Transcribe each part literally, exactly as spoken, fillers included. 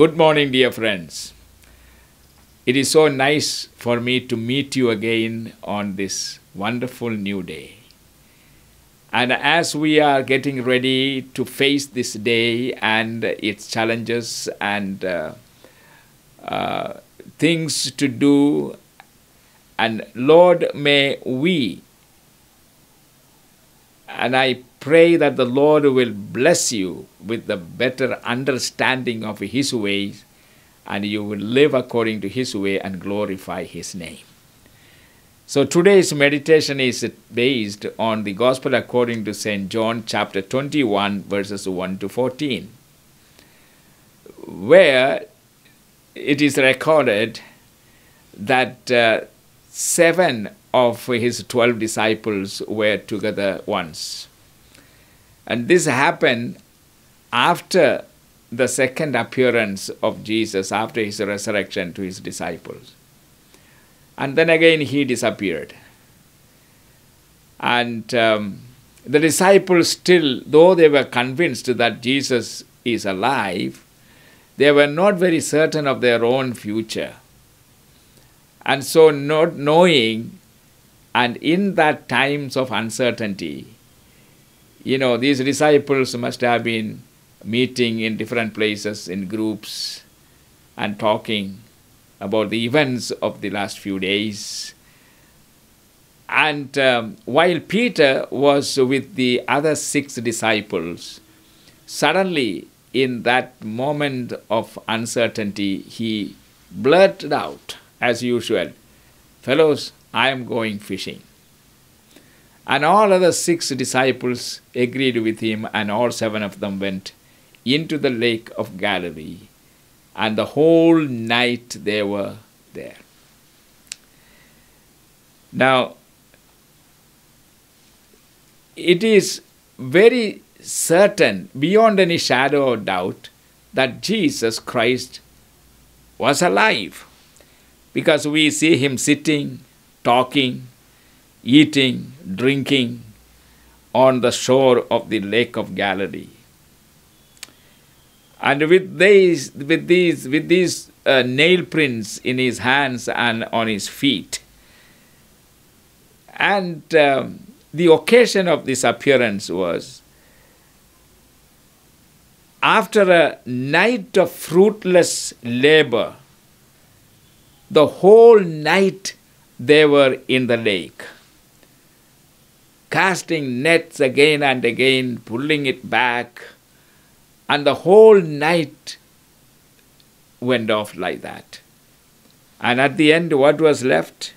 Good morning, dear friends. It is so nice for me to meet you again on this wonderful new day. And as we are getting ready to face this day and its challenges and uh, uh, things to do, and Lord, may we, and I pray that the Lord will bless you with the better understanding of His ways, and you will live according to His way and glorify His name. So today's meditation is based on the Gospel according to Saint John chapter twenty-one, verses one to fourteen, where it is recorded that uh, seven of his twelve disciples were together once. And this happened after the second appearance of Jesus, after his resurrection, to his disciples. And then again he disappeared. And um, the disciples still, though they were convinced that Jesus is alive, they were not very certain of their own future. And so not knowing, and in that times of uncertainty, you know, these disciples must have been meeting in different places in groups and talking about the events of the last few days. And um, while Peter was with the other six disciples, suddenly in that moment of uncertainty, he blurted out, as usual, "Fellows, I am going fishing." And all other six disciples agreed with him, and all seven of them went into the Lake of Galilee. And the whole night they were there. Now, it is very certain, beyond any shadow of doubt, that Jesus Christ was alive, because we see him sitting, talking, eating, drinking on the shore of the Lake of Galilee. And with these, with these, with these uh, nail prints in his hands and on his feet. And um, the occasion of this appearance was after a night of fruitless labor. The whole night they were in the lake, casting nets again and again, pulling it back. And the whole night went off like that. And at the end, what was left?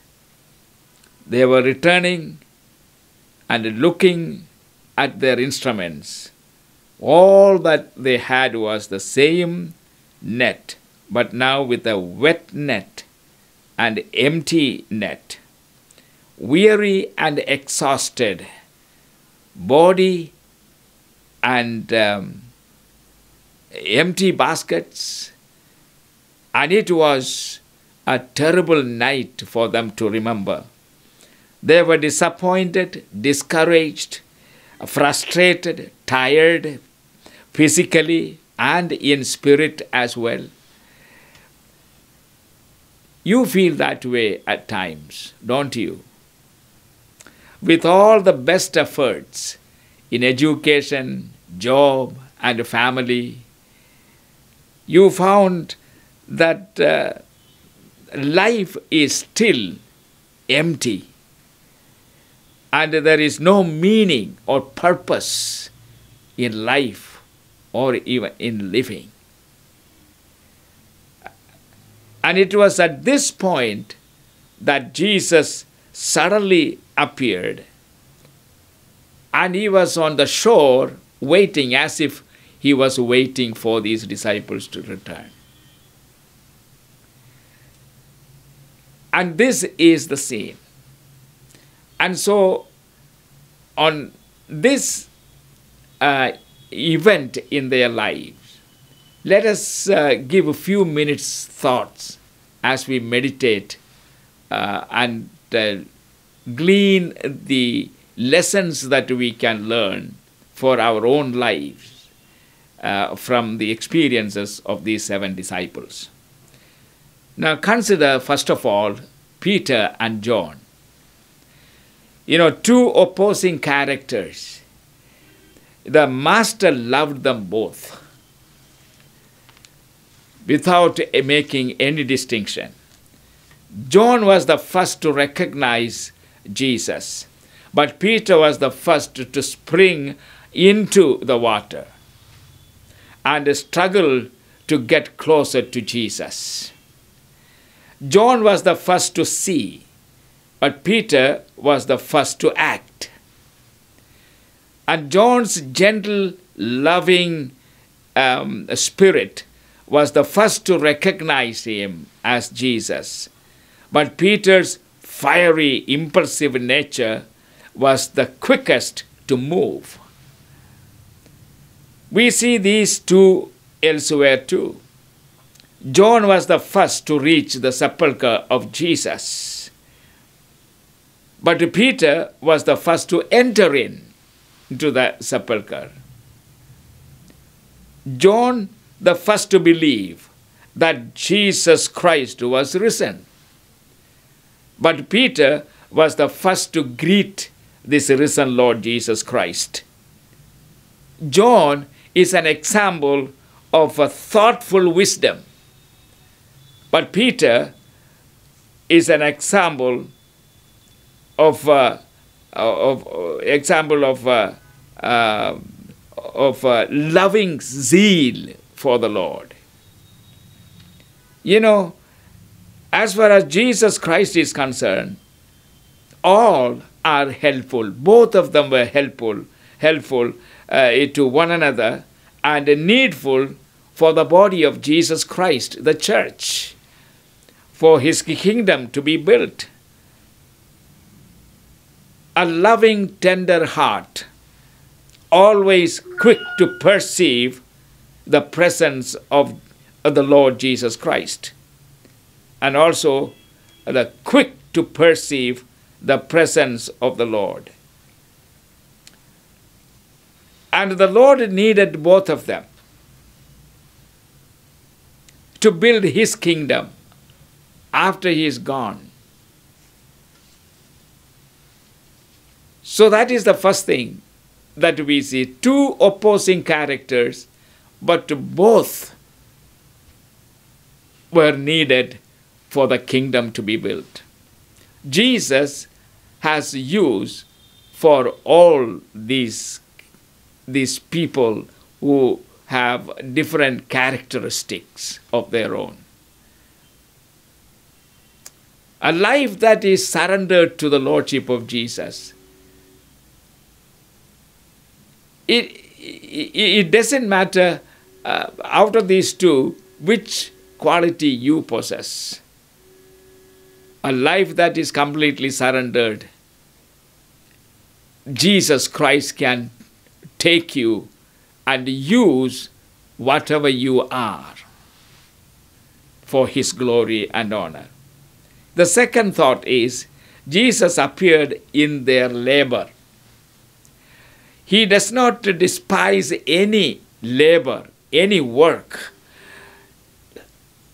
They were returning and looking at their instruments. All that they had was the same net, but now with a wet net and empty net. Weary and exhausted, body and um, empty baskets, and it was a terrible night for them to remember. They were disappointed, discouraged, frustrated, tired, physically and in spirit as well. You feel that way at times, don't you? With all the best efforts in education, job, and family, you found that uh, life is still empty and there is no meaning or purpose in life or even in living. And it was at this point that Jesus suddenly appeared, and he was on the shore waiting, as if he was waiting for these disciples to return. And this is the scene. And so on this uh, event in their lives, let us uh, give a few minutes thoughts as we meditate uh, and uh, glean the lessons that we can learn for our own lives uh, from the experiences of these seven disciples. Now consider first of all Peter and John. You know, two opposing characters. The Master loved them both without making any distinction. John was the first to recognize Jesus, but Peter was the first to spring into the water and struggle to get closer to Jesus. John was the first to see, but Peter was the first to act. And John's gentle, loving um, spirit was the first to recognize him as Jesus. But Peter's fiery, impulsive nature was the quickest to move. We see these two elsewhere too. John was the first to reach the sepulchre of Jesus. But Peter was the first to enter in into the sepulchre. John, the first to believe that Jesus Christ was risen. But Peter was the first to greet this risen Lord Jesus Christ. John is an example of a thoughtful wisdom. But Peter is an example of uh, of uh, example of uh, uh, of uh, loving zeal for the Lord. You know, as far as Jesus Christ is concerned, all are helpful. Both of them were helpful, helpful uh, to one another, and needful for the body of Jesus Christ, the church, for his kingdom to be built. A loving, tender heart, always quick to perceive the presence of the Lord Jesus Christ, and also the quick to perceive the presence of the Lord. And the Lord needed both of them to build his kingdom after he is gone. So that is the first thing that we see. Two opposing characters, but both were needed for the kingdom to be built. Jesus has use for all these, these people who have different characteristics of their own. A life that is surrendered to the Lordship of Jesus, It, it, it doesn't matter uh, out of these two which quality you possess. A life that is completely surrendered, Jesus Christ can take you and use whatever you are for his glory and honor. The second thought is, Jesus appeared in their labor. He does not despise any labor, any work,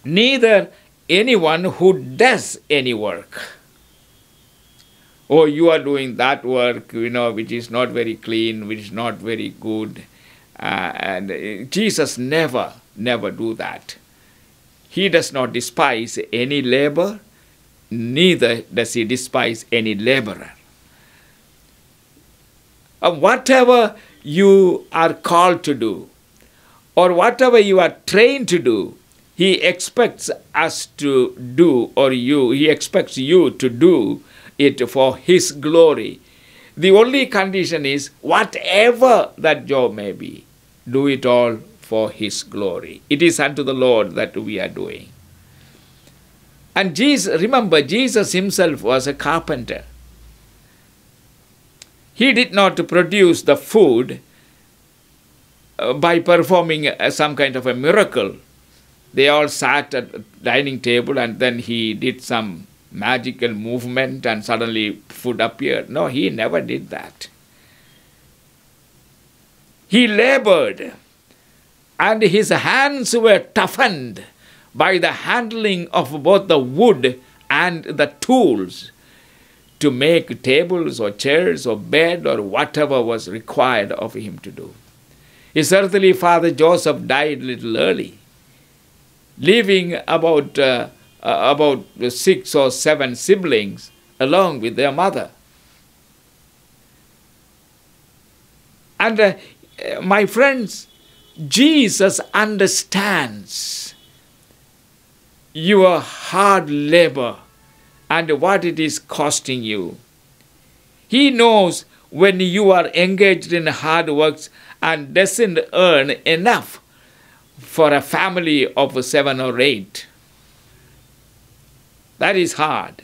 neither anyone who does any work. Oh, you are doing that work, you know, which is not very clean, which is not very good. Uh, and Jesus never, never do that. He does not despise any labor, neither does he despise any laborer. Uh, whatever you are called to do, or whatever you are trained to do, he expects us to do, or you, he expects you to do it for his glory. The only condition is, whatever that job may be, do it all for his glory. It is unto the Lord that we are doing. And Jesus, remember, Jesus himself was a carpenter. He did not produce the food by performing some kind of a miracle. They all sat at the dining table and then he did some magical movement and suddenly food appeared. No, he never did that. He labored and his hands were toughened by the handling of both the wood and the tools to make tables or chairs or bed or whatever was required of him to do. His earthly father Joseph died a little early, leaving about, uh, uh, about six or seven siblings along with their mother. And uh, my friends, Jesus understands your hard labor and what it is costing you. He knows when you are engaged in hard works and doesn't earn enough for a family of seven or eight. That is hard.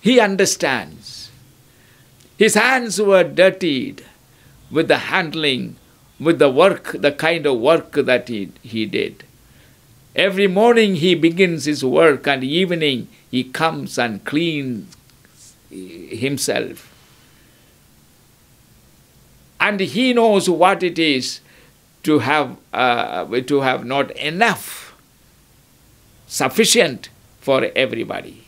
He understands. His hands were dirtied with the handling, with the work, the kind of work that he, he did. Every morning he begins his work, and evening he comes and cleans himself. And he knows what it is to have, uh, to have not enough, sufficient for everybody.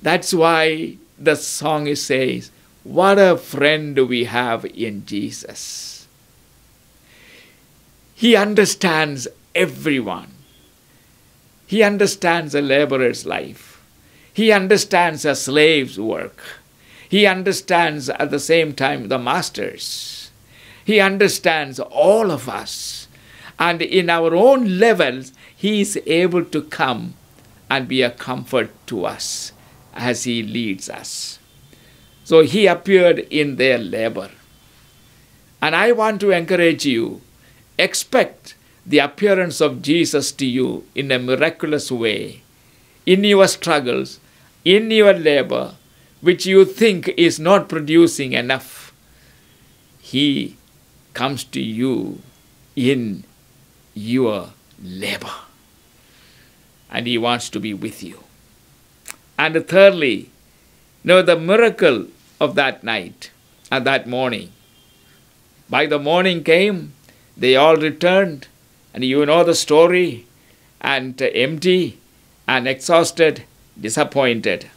That's why the song says, what a friend we have in Jesus. He understands everyone. He understands a laborer's life. He understands a slave's work. He understands at the same time the master's. He understands all of us. And in our own levels, he is able to come and be a comfort to us as he leads us. So he appeared in their labor. And I want to encourage you, expect the appearance of Jesus to you in a miraculous way, in your struggles, in your labor, which you think is not producing enough. He comes to you in your labor, and he wants to be with you. And thirdly, now the miracle of that night and that morning. By the morning came, they all returned, and you know the story, and empty and exhausted, disappointed.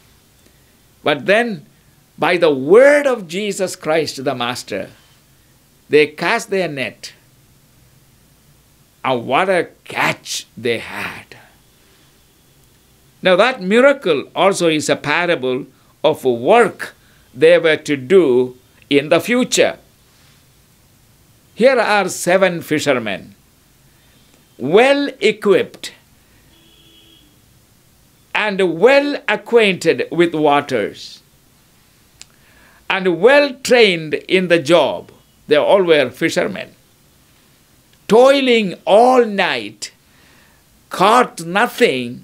But then, by the word of Jesus Christ the Master, they cast their net, and what a catch they had. Now that miracle also is a parable of work they were to do in the future. Here are seven fishermen, well equipped and well acquainted with waters and well trained in the job. They all were fishermen, toiling all night, caught nothing,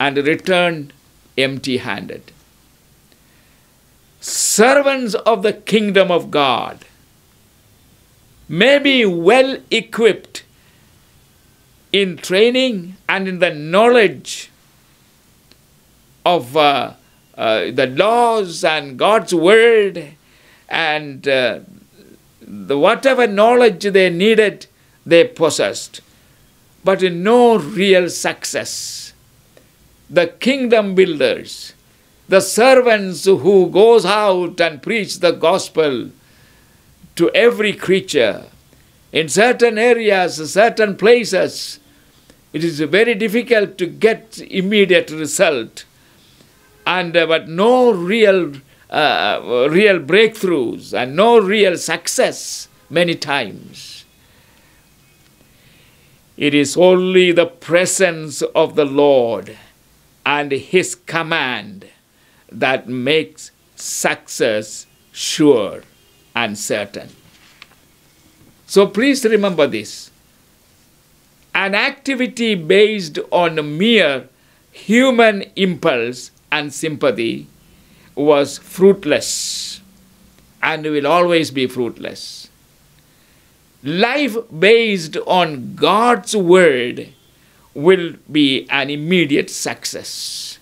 and returned empty-handed. Servants of the kingdom of God may be well equipped in training and in the knowledge of uh, uh, the laws and God's word, and uh, the whatever knowledge they needed, they possessed, but in no real success. The kingdom builders, the servants who goes out and preach the gospel to every creature. In certain areas, certain places, it is very difficult to get immediate result, and uh, but no real, uh, real breakthroughs and no real success many times. It is only the presence of the Lord and His command that makes success sure and certain. So please remember this. An activity based on mere human impulse and sympathy was fruitless and will always be fruitless. Life based on God's word will be an immediate success,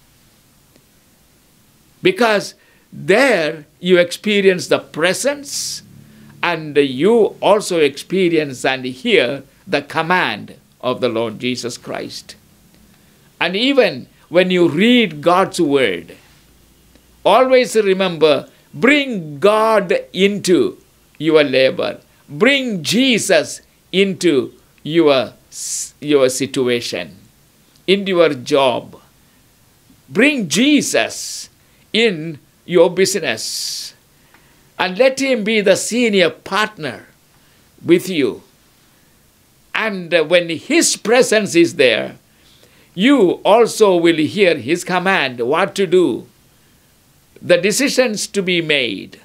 because there you experience the presence and you also experience and hear the command of the Lord Jesus Christ. And even when you read God's word, always remember, bring God into your labor. Bring Jesus into your, your situation, into your job. Bring Jesus in your business. And let him be the senior partner with you. And when his presence is there, you also will hear his command, what to do, the decisions to be made.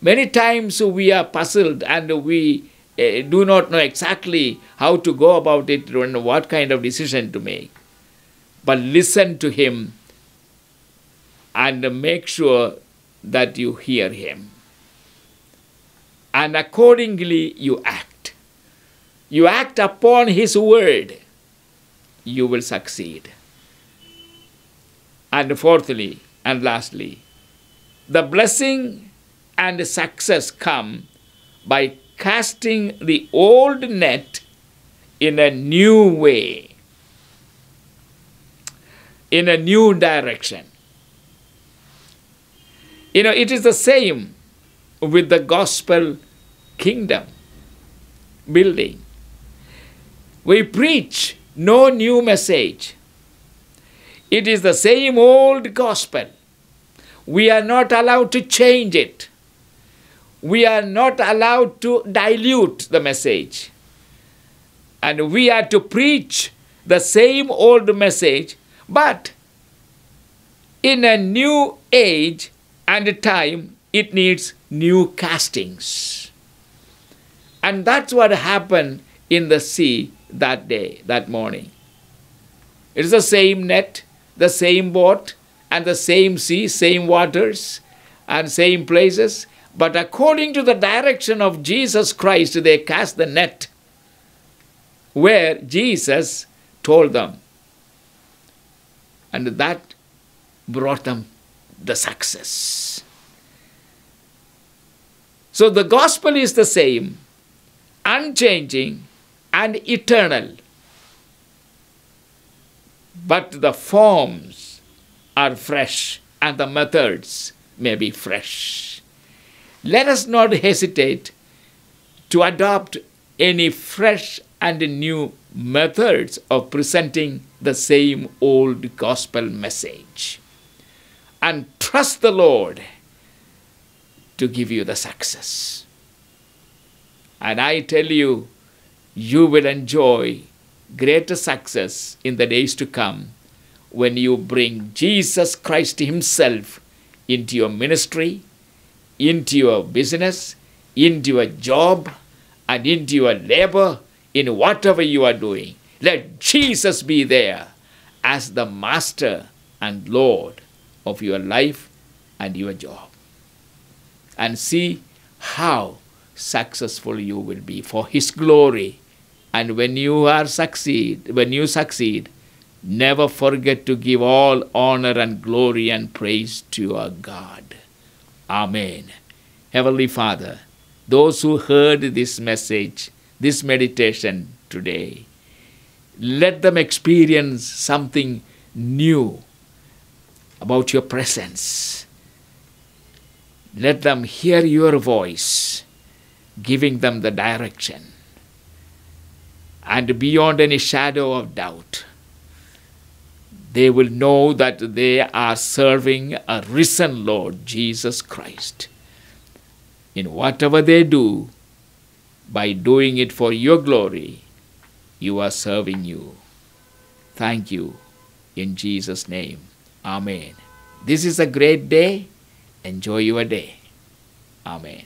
Many times we are puzzled and we uh, do not know exactly how to go about it and what kind of decision to make. But listen to him and make sure that you hear him. And accordingly you act. You act upon his word. You will succeed. And fourthly and lastly, the blessing and success come by casting the old net in a new way, in a new direction. You know, it is the same with the gospel kingdom building. We preach no new message. It is the same old gospel. We are not allowed to change it. We are not allowed to dilute the message. And we are to preach the same old message, but in a new age and time, it needs new castings. And that's what happened in the sea that day, that morning. It is the same net, the same boat, and the same sea, same waters, and same places. But according to the direction of Jesus Christ, they cast the net where Jesus told them. And that brought them the success. So the gospel is the same, unchanging, and eternal. But the forms are fresh and the methods may be fresh. Let us not hesitate to adopt any fresh and new methods of presenting the same old gospel message. And trust the Lord to give you the success. And I tell you, you will enjoy greater success in the days to come when you bring Jesus Christ himself into your ministry, into your business, into your job, and into your labor, in whatever you are doing. Let Jesus be there as the Master and Lord of your life and your job. And see how successful you will be for his glory. And when you are succeed, when you succeed, never forget to give all honor and glory and praise to our God. Amen. Heavenly Father, those who heard this message, this meditation today, let them experience something new about your presence. Let them hear your voice, giving them the direction. And beyond any shadow of doubt, they will know that they are serving a risen Lord, Jesus Christ. In whatever they do, by doing it for your glory, you are serving you. Thank you. In Jesus' name. Amen. This is a great day. Enjoy your day. Amen.